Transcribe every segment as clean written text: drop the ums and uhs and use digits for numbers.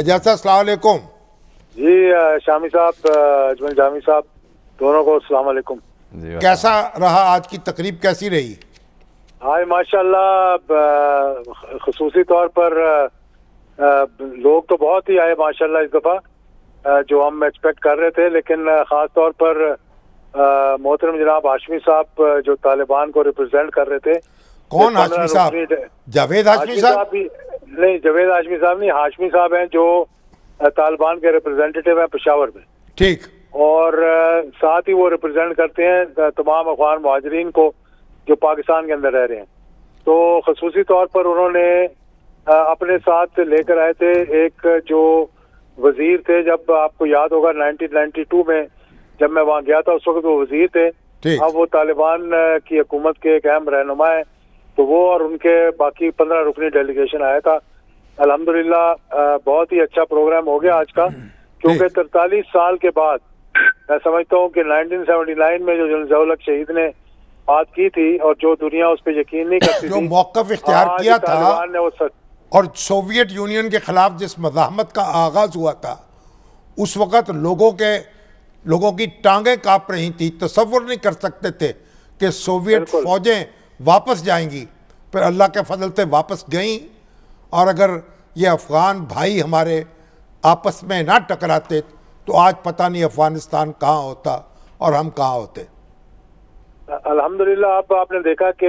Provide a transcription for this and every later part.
इजाज़ अस्सलाम वालेकुम। जी शामी साहब, अजमल जामी साहब, दोनों को अस्सलाम वालेकुम। कैसा रहा आज की तकरीब, कैसी रही? हाँ माशाल्लाह, खुसूसी तौर पर लोग तो बहुत ही आए माशाल्लाह इस दफ़ा, जो हम एक्सपेक्ट कर रहे थे, लेकिन ख़ास तौर पर मोहतरम जनाब हाशमी साहब जो तालिबान को रिप्रेजेंट कर रहे थे। कौन हाशमी साहब? जावेद हाशमी साहब? नहीं, जावेद हाशमी साहब नहीं, हाशमी साहब हैं जो तालिबान के रिप्रेजेंटेटिव हैं पेशावर में। ठीक। और साथ ही वो रिप्रेजेंट करते हैं तमाम अफगान मुहाजरीन को जो पाकिस्तान के अंदर रह रहे हैं। तो खसूसी तौर पर उन्होंने अपने साथ लेकर आए थे एक जो वजीर थे, जब आपको याद होगा 1992 में जब मैं वहाँ गया था उस वक्त वो वजीर थे, अब वो तालिबान की हुकूमत के एक अहम रहनुमा है। तो वो और उनके बाकी 15 रुकनी डेलीगेशन आया था। अल्हम्दुलिल्लाह बहुत ही अच्छा प्रोग्राम हो गया आज का, क्योंकि 43 साल के बाद मैं समझता हूँ कि 1979 में जो ज़िया-उल हक शहीद ने बात की थी और जो दुनिया उस पर यकीन नहीं करती जो मौक़िफ़ इख्तियार किया था और सोवियत यूनियन के खिलाफ जिस मज़ाहमत का आगाज़ हुआ था, उस वक़्त लोगों की टांगें काँप रही थी। तसव्वुर नहीं कर सकते थे कि सोवियत फौजें वापस जाएंगी, फिर अल्लाह के फजल से वापस गईं। और अगर ये अफ़गान भाई हमारे आपस में ना टकराते तो आज पता नहीं अफ़गानिस्तान कहाँ होता और हम कहाँ होते। अल्हम्दुलिल्लाह आपने देखा कि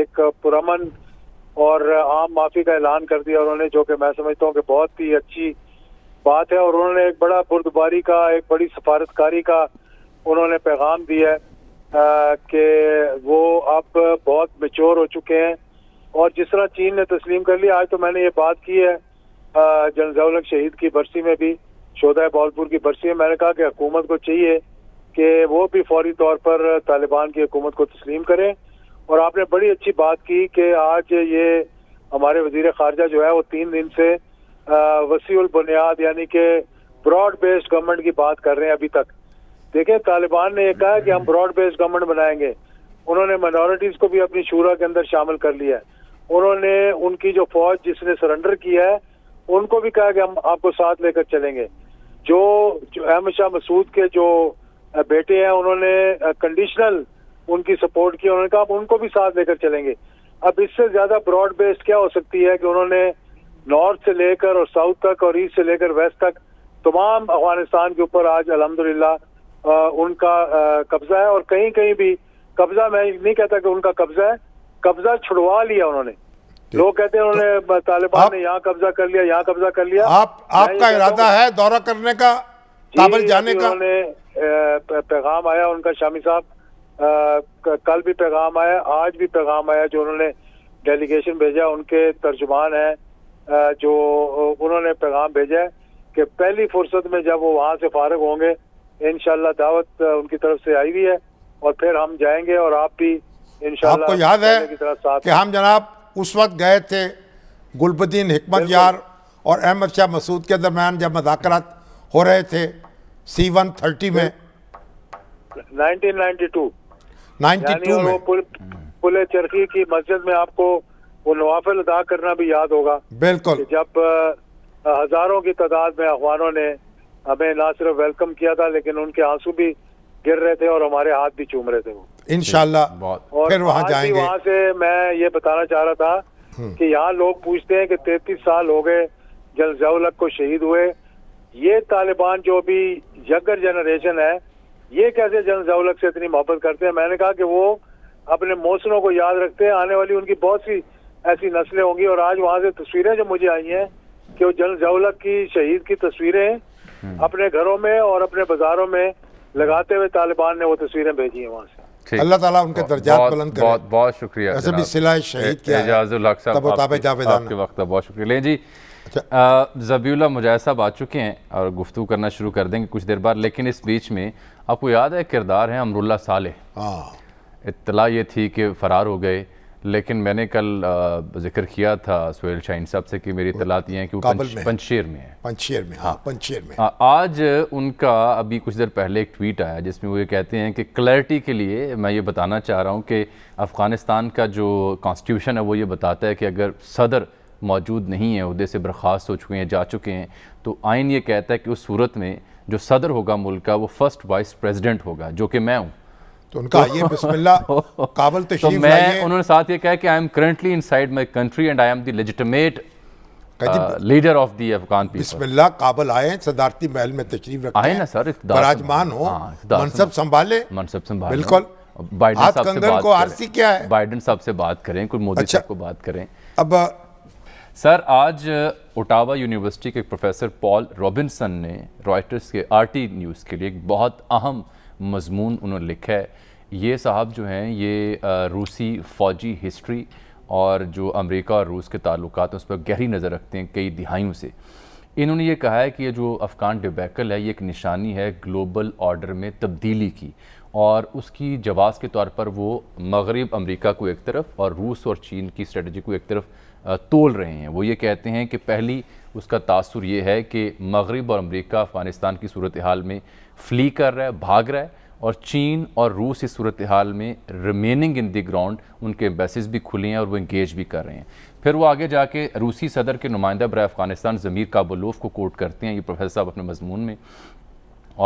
एक पुरमन और आम माफ़ी का ऐलान कर दिया उन्होंने, जो कि मैं समझता हूँ कि बहुत ही अच्छी बात है। और उन्होंने एक बड़ा बुर्दबारी का, एक बड़ी सफारतकारी का उन्होंने पैगाम दिया है कि वो अब बहुत मैच्योर हो चुके हैं। और जिस तरह चीन ने तस्लीम कर लिया, आज तो मैंने ये बात की है ज़िया-उल हक शहीद की बरसी में भी, शोधा बौलपुर की बरसी में, मैंने कहा कि हुकूमत को चाहिए कि वो भी फौरी तौर पर तालिबान की हुकूमत को तस्लीम करें। और आपने बड़ी अच्छी बात की कि आज ये हमारे वज़ीर ख़ारजा जो है वो 3 दिन से वसीउल बुनियाद यानी कि ब्रॉड बेस्ड गवर्नमेंट की बात कर रहे हैं। अभी तक देखें, तालिबान ने यह कहा कि हम ब्रॉड बेस्ड गवर्नमेंट बनाएंगे, उन्होंने माइनॉरिटीज़ को भी अपनी शूरा के अंदर शामिल कर लिया है, उन्होंने उनकी जो फौज जिसने सरेंडर किया है उनको भी कहा कि हम आपको साथ लेकर चलेंगे। जो अहमद शाह मसूद के जो बेटे हैं उन्होंने कंडीशनल उनकी सपोर्ट की, उन्होंने कहा आप उनको भी साथ लेकर चलेंगे। अब इससे ज़्यादा ब्रॉड बेस्ड क्या हो सकती है कि उन्होंने नॉर्थ से लेकर और साउथ तक और ईस्ट से लेकर वेस्ट तक तमाम अफगानिस्तान के ऊपर आज अल्हम्दुलिल्लाह उनका कब्जा है। और कहीं कहीं भी कब्जा, मैं नहीं कहता कि उनका कब्जा है, कब्जा छुड़वा लिया उन्होंने। लोग कहते हैं उन्होंने तालिबान ने यहाँ कब्जा कर लिया, यहाँ कब्जा कर लिया। आपका इरादा है दौरा करने का, काबुल जाने का? उन्होंने पैगाम आया उनका, शामी साहब कल भी पैगाम आया, आज भी पैगाम आया, जो उन्होंने डेलीगेशन भेजा उनके तर्जुमान है जो उन्होंने पैगाम भेजा है कि पहली फुर्सत में जब वो वहाँ से फारग होंगे इंशाल्लाह, दावत उनकी तरफ से आई हुई है और फिर हम जाएंगे और आप भी इंशाल्लाह। आपको याद है कि हम जनाब उस वक्त गए थे गुलबुद्दीन हिकमतयार और अहमद शाह मसूद के दरमियान जब मुज़ाकरात हो रहे थे C-130 में 1992 में। पुल चरखी की मस्जिद में आपको वो नवाफिल अदा करना भी याद होगा। बिल्कुल, जब हज़ारों की तादाद में अफगानों ने हमें ना सिर्फ वेलकम किया था लेकिन उनके आंसू भी गिर रहे थे और हमारे हाथ भी चूम रहे थे वो। इंशाल्लाह फिर वहाँ जाएंगे। वहाँ से मैं ये बताना चाह रहा था कि यहाँ लोग पूछते हैं कि 33 साल हो गए ज़िया-उल हक को शहीद हुए, ये तालिबान जो भी यंगर जनरेशन है ये कैसे ज़िया-उल हक से इतनी मोहब्बत करते हैं? मैंने कहा कि वो अपने मौसमों को याद रखते हैं, आने वाली उनकी बहुत सी ऐसी नस्लें होंगी। और आज वहाँ से तस्वीरें जो मुझे आई हैं कि वो ज़िया-उल हक की शहीद की तस्वीरें अपने घरों में और अपने बाजारों में लगाते हुए तालिबान ने वो तस्वीरें भेजी हैं वहाँ से। अल्लाह ताला उनके दर्जात बुलंद करे। बहुत बहुत शुक्रिया इजाज़ुल हक साहब, आपके वक्त का बहुत शुक्रिया। लें जी, ज़बीहुल्लाह मुजाहिद साहब आ चुके हैं और गुफ्तगू करना शुरू कर देंगे कुछ देर बाद, लेकिन इस बीच में आपको याद है किरदार है अमरुल्लाह सालेह। इत्तला ये थी कि फ़रार हो गए, लेकिन मैंने कल जिक्र किया था सुहेल शाहीन साहब से कि मेरी इत्तला ये है कि वो पंजशीर में है। पंजशीर में। आज उनका अभी कुछ देर पहले एक ट्वीट आया जिसमें वो ये कहते हैं कि क्लैरिटी के लिए मैं ये बताना चाह रहा हूँ कि अफ़गानिस्तान का जो कॉन्स्टिट्यूशन है वो ये बताता है कि अगर सदर मौजूद नहीं है, उहदे से बर्खास्त हो चुके हैं, जा चुके हैं। तो आइन ये कहता है कि उस सूरत में जो सदर होगा मुल्क का वो फर्स्ट वाइस प्रेसिडेंट होगा जो कि मैं हूँ। तो उनका ये बिस्मिल्लाह काबुल तशरीफ लाइए। मैं उन्होंने साथ ये कहा कि I am currently inside my country and I am the legitimate leader of the Afghan people. बिस्मिल्लाह काबुल आए, सदारती महल में तशरीफ रखें, आए ना सर, बराजमान हो, मनसब संभाले, मनसब संभाले, बिल्कुल। बाइडन साहब से बात करें, बाइडन साहब से बात करें, कुछ मोदी साहब को बात करें। अब सर आज ओटावा यूनिवर्सिटी के प्रोफेसर पॉल रॉबिन्सन ने रॉयटर्स के आरटी न्यूज़ के लिए एक बहुत अहम मजमून उन्होंने लिखा है। ये साहब जो हैं ये रूसी फ़ौजी हिस्ट्री और जो अमेरिका और रूस के ताल्लुकात उस पर गहरी नज़र रखते हैं कई दिहाइयों से। इन्होंने ये कहा है कि ये जो अफ़गान डिबैकल है ये एक निशानी है ग्लोबल ऑर्डर में तब्दीली की और उसकी जवाब के तौर पर वो मगरब अमेरिका को एक तरफ और रूस और चीन की स्ट्रेटजी को एक तरफ तोल रहे हैं। वो ये कहते हैं कि पहली उसका तासुर ये है कि मगरब और अमेरिका अफ़गानिस्तान की सूरत हाल में फ्ली कर रहा है, भाग रहा है और चीन और रूस इस सूरत हाल में रिमेनिंग इन दी ग्राउंड, उनके एम्बेसीज भी खुले हैं और वो इंगेज भी कर रहे हैं। फिर वो आगे जाके रूसी सदर के नुमाइंदा बराए अफ़गानिस्तान ज़मीर काबुलोव को कोट करते हैं, ये प्रोफेसर साहब अपने मजमून में।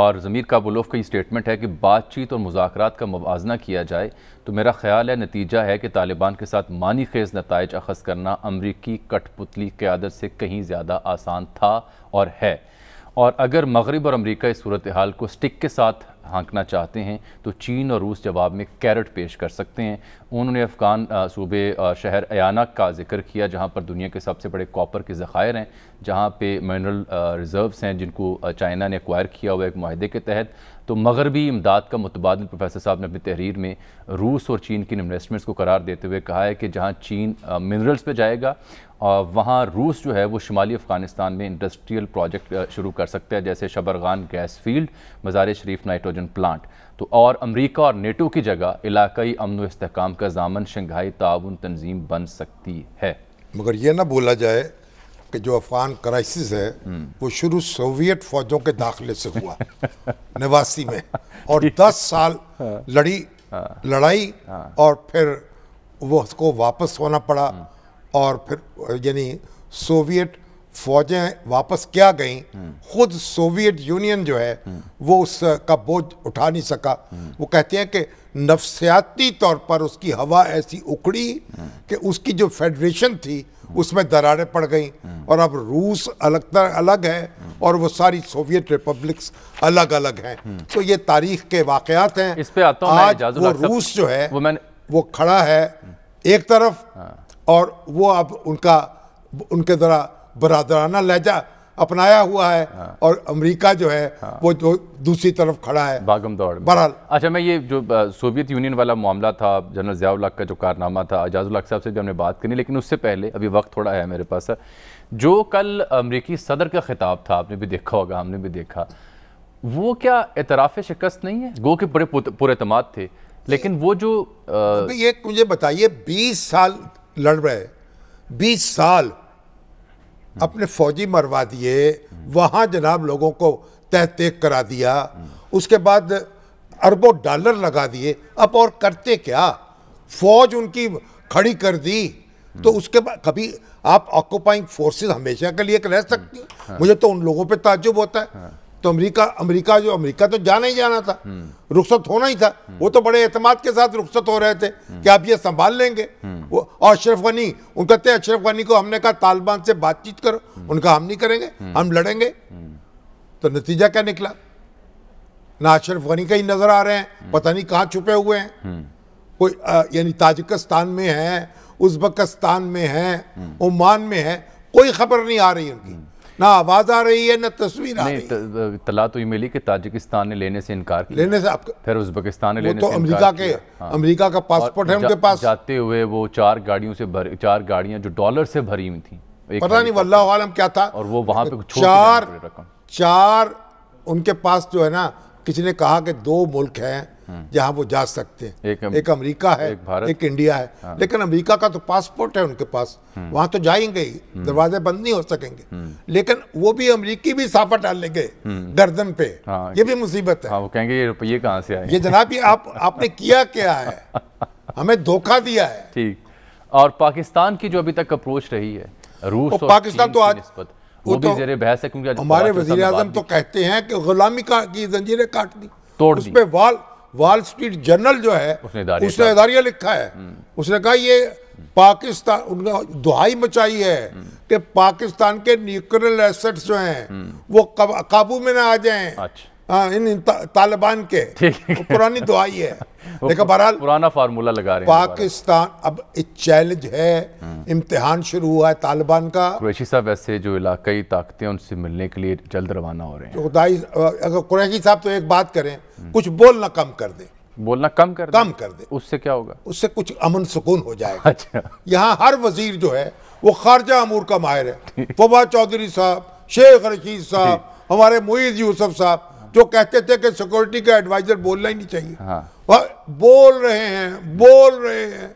और ज़मीर काबुलोव का ये स्टेटमेंट है कि बातचीत और मुज़ाकरात का मुवाजना किया जाए तो मेरा ख्याल है नतीजा है कि तालिबान के साथ मानी खेज़ नताइज अखज़ करना अमरीकी कठपुतली क़यादत से कहीं ज़्यादा आसान था और है, और अगर मगरब और अमरीका इस सूरत हाल को स्टिक के साथ हाँकना चाहते हैं तो चीन और रूस जवाब में कैरेट पेश कर सकते हैं। उन्होंने अफ़गान सूबे शहर अनाक का जिक्र किया जहाँ पर दुनिया के सबसे बड़े कॉपर के ज़खायर हैं, जहाँ पे मिनरल रिज़र्व्स हैं जिनको चाइना ने एक्वायर किया हुआ एक माहदे के तहत। तो मगरबी इमदाद का मुतबादल प्रोफेसर साहब ने अपनी तहरीर में रूस और चीन की इन्वेस्टमेंट्स को करार देते हुए कहा है कि जहाँ चीन मिनरल्स पर जाएगा वहाँ रूस जो है वो शुमाली अफ़गानिस्तान में इंडस्ट्रियल प्रोजेक्ट शुरू कर सकता है जैसे शबरगान गैस फील्ड, मज़ार शरीफ नाइट्रोजन प्लांट। तो और अमेरिका और नेटो की जगह इलाकाई अमन व इस्तेहकाम का दामन शंघाई ताउन तंजीम बन सकती है। मगर यह ना बोला जाए कि जो अफ़गान क्राइसिस है वो शुरू सोवियत फ़ौजों के दाखिले से हुआ 89 में और 10 साल लड़ी लड़ाई और फिर वो उसको वापस होना पड़ा और फिर यानी सोवियत फ़ौजें वापस क्या गईं, खुद सोवियत यूनियन जो है वो उसका बोझ उठा नहीं सका। वो कहते हैं कि नफ्सियाती तौर पर उसकी हवा ऐसी उखड़ी कि उसकी जो फेडरेशन थी उसमें दरारें पड़ गईं और अब रूस अलग है और वो सारी सोवियत रिपब्लिक्स अलग अलग हैं। तो ये तारीख़ के वाक़यात हैं। इस पे आता हूं आज वो रूस जो है वो खड़ा है एक तरफ और वो अब उनका उनके ज़रा बरादराना लहजा अपनाया हुआ है और अमेरिका जो है वो दूसरी तरफ खड़ा है भागम दौड़। बहरहाल अच्छा मैं ये जो सोवियत यूनियन वाला मामला था, जनरल ज़िया-उल हक़ का जो कारनामा था, इजाज़ उल हक़ साहब से भी हमने बात करी, लेकिन उससे पहले अभी वक्त थोड़ा है मेरे पास। जो कल अमेरिकी सदर का खिताब था आपने भी देखा होगा, हमने भी देखा, वो क्या एतराफ़ शिकस्त नहीं है? गो के बड़े पुरएतमाद थे लेकिन वो जो ये मुझे बताइए 20 साल लड़ रहे, 20 साल अपने फौजी मरवा दिए वहाँ, जनाब लोगों को तह तेक करा दिया, उसके बाद अरबों डॉलर लगा दिए, अब और करते क्या? फौज उनकी खड़ी कर दी तो उसके बाद कभी आप ऑक्यूपाइंग फोर्सेस हमेशा के लिए रह सकती हैं। मुझे तो उन लोगों पे ताज्जुब होता है। तो अमेरिका तो जाना ही जाना था, रुखसत होना ही था। वो तो बड़े एतमाद के साथ रुखसत हो रहे थे कि आप ये संभाल लेंगे। वो और अशरफ गनी, उनका कहते हैं अशरफ गनी को हमने कहा तालिबान से बातचीत करो, उनका हम नहीं करेंगे, हम लड़ेंगे। तो नतीजा क्या निकला? ना अशरफ गनी कहीं नजर आ रहे हैं, पता नहीं कहाँ छुपे हुए हैं, कोई यानी ताजिकिस्तान में है, उज़्बेकिस्तान में है, ओमान में है, कोई खबर नहीं आ रही उनकी, ना आवाज़ आ रही है, ना तस्वीर आ रही है। तला तो ये मिली कि ताजिकिस्तान ने लेने से इनकार किया, लेने से आपका फिर उज़्बेकिस्तान ने लेने से अमेरिका के अमेरिका का पासपोर्ट है उनके पास। जाते हुए वो 4 गाड़ियों से भरी, 4 गाड़ियां जो डॉलर से भरी हुई थी, पता नहीं वल्लाहु आलम क्या था। और वो वहाँ पे 4 उनके पास जो है ना, किसी ने कहा कि 2 मुल्क हैं जहाँ वो जा सकते हैं, एक अमेरिका है, एक इंडिया है, लेकिन अमेरिका का तो पासपोर्ट है उनके पास, वहाँ तो जाएंगे, दरवाजे बंद नहीं हो सकेंगे। लेकिन वो भी अमेरिकी भी साफा डालने गए गर्दन पे, ये भी मुसीबत है। वो कहेंगे ये रुपये कहाँ से आए? ये जनाब ये आपने किया क्या है? हमें धोखा दिया है। ठीक। और पाकिस्तान की जो अभी तक अप्रोच रही है रूस और पाकिस्तान तो आज वो भी ज़ेरे बहस है क्योंकि हमारे वज़ीर आज़म तो कहते हैं कि गुलामी की ज़ंजीरें काट दी, तोड़ दी। उस पे वॉल स्ट्रीट जर्नल जो है उसने इदारिया लिखा है, उसने कहा ये पाकिस्तान, उनका दुहाई मचाई है कि पाकिस्तान के न्यूक्लियर एसेट्स जो हैं वो काबू में ना आ जाएं इन तालिबान के, तो पुरानी दुहाई है। देखा बहरहाल पुराना फार्मूला लगा रहे हैं पाकिस्तान। अब एक चैलेंज है, इम्तिहान शुरू हुआ है तालिबान का। कुरैशी साहब ऐसे जो इलाकाई ताकतें उनसे मिलने के लिए जल्द रवाना हो रहे हैं। अगर कुरैशी साहब तो एक बात करें, कुछ बोलना कम कर दें, बोलना कम कर दे, उससे क्या होगा? उससे कुछ अमन सुकून हो जाएगा। अच्छा। यहाँ हर वजीर जो है वो खारजा अमूर का माहिर है। फवाद चौधरी साहब, शेख रशीद साहब, हमारे मुईद यूसुफ साहब जो कहते थे कि सिक्योरिटी का एडवाइजर बोलना ही नहीं चाहिए, हाँ। बोल रहे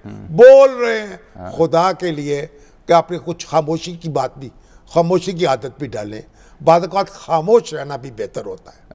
हैं हाँ। खुदा के लिए कि आपने कुछ खामोशी की बात भी, खामोशी की आदत भी डालें। बाद खामोश रहना भी बेहतर होता है।